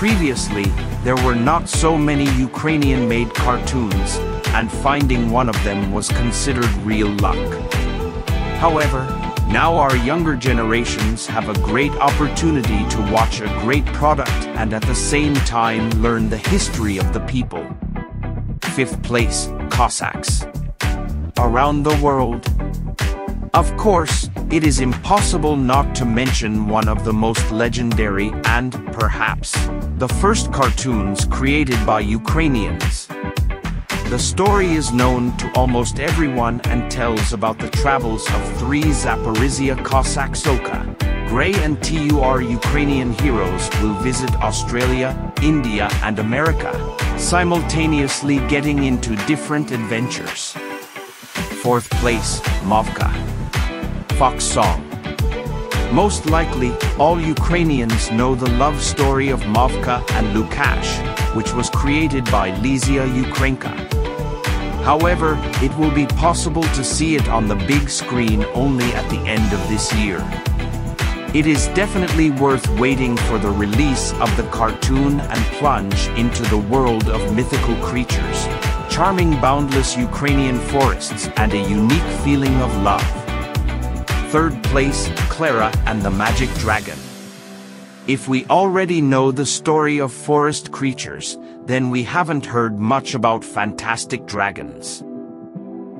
Previously, there were not so many Ukrainian-made cartoons, and finding one of them was considered real luck. However, now our younger generations have a great opportunity to watch a great product and at the same time learn the history of the people. 5th place, Cossacks. Around the world. Of course, it is impossible not to mention one of the most legendary and, perhaps, the first cartoons created by Ukrainians. The story is known to almost everyone and tells about the travels of three Zaporizhia Cossack Soka, Gray and Tur Ukrainian heroes who visit Australia, India and America, simultaneously getting into different adventures. 4th place, Mavka. Fox Song. Most likely, all Ukrainians know the love story of Mavka and Lukash, which was created by Lesia Ukrainka. However, it will be possible to see it on the big screen only at the end of this year. It is definitely worth waiting for the release of the cartoon and plunge into the world of mythical creatures, charming boundless Ukrainian forests and a unique feeling of love. 3rd place, Clara and the Magic Dragon. If we already know the story of forest creatures, then we haven't heard much about fantastic dragons.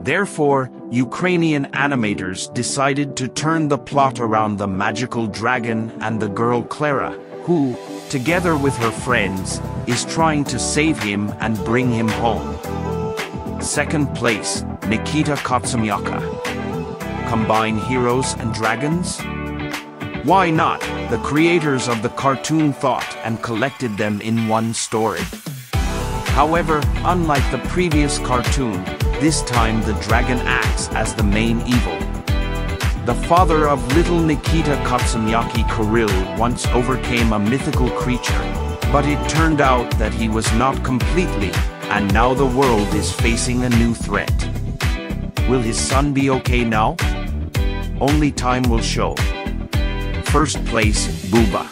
Therefore, Ukrainian animators decided to turn the plot around the magical dragon and the girl Clara, who, together with her friends, is trying to save him and bring him home. 2nd place, Nikita Kozhemyaka. Combine heroes and dragons? Why not? The creators of the cartoon thought and collected them in one story. However, unlike the previous cartoon, this time the dragon acts as the main evil. The father of little Nikita Kozhemyaka, Kirill, once overcame a mythical creature, but it turned out that he was not completely, and now the world is facing a new threat. Will his son be okay now? Only time will show. 1st place, Buba.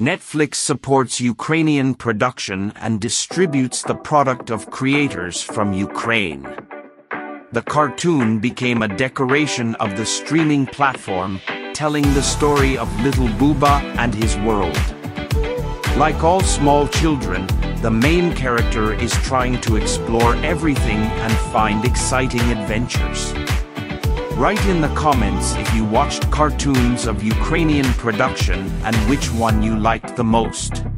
Netflix supports Ukrainian production and distributes the product of creators from Ukraine. The cartoon became a decoration of the streaming platform, telling the story of little Buba and his world. Like all small children, the main character is trying to explore everything and find exciting adventures. Write in the comments if you watched cartoons of Ukrainian production and which one you liked the most.